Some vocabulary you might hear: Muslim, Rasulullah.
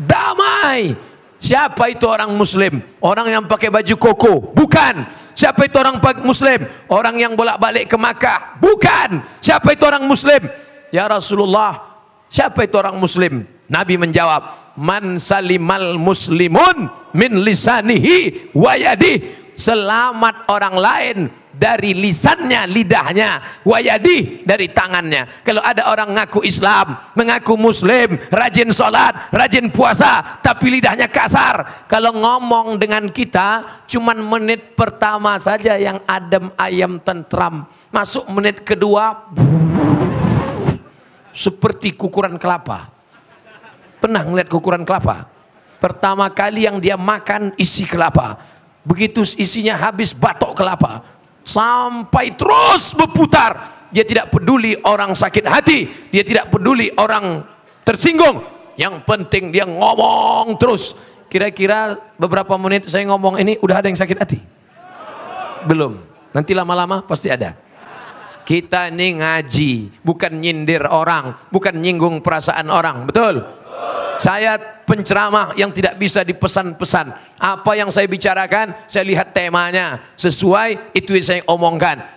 damai. Siapa itu orang muslim? Orang yang pakai baju koko? Bukan. Siapa itu orang muslim? Orang yang bolak-balik ke Makkah? Bukan. Siapa itu orang muslim? Ya Rasulullah, siapa itu orang muslim? Nabi menjawab, man salimal muslimun min lisanihi wa yadihi. Selamat orang lain dari lisannya, lidahnya, wayadih, dari tangannya. Kalau ada orang ngaku Islam, mengaku Muslim, rajin sholat, rajin puasa, tapi lidahnya kasar, kalau ngomong dengan kita cuman menit pertama saja yang adem ayem tentram, masuk menit kedua seperti kukuran kelapa. Pernah ngeliat kukuran kelapa? Pertama kali yang dia makan isi kelapa, begitu isinya habis batok kelapa, sampai terus berputar. Dia tidak peduli orang sakit hati, dia tidak peduli orang tersinggung, yang penting dia ngomong terus. Kira-kira beberapa menit saya ngomong ini, udah ada yang sakit hati? Belum. Nanti lama-lama pasti ada. Kita ini ngaji, bukan nyindir orang, bukan nyinggung perasaan orang, betul? Saya penceramah yang tidak bisa dipesan-pesan. Apa yang saya bicarakan, saya lihat temanya, sesuai itu yang saya omongkan.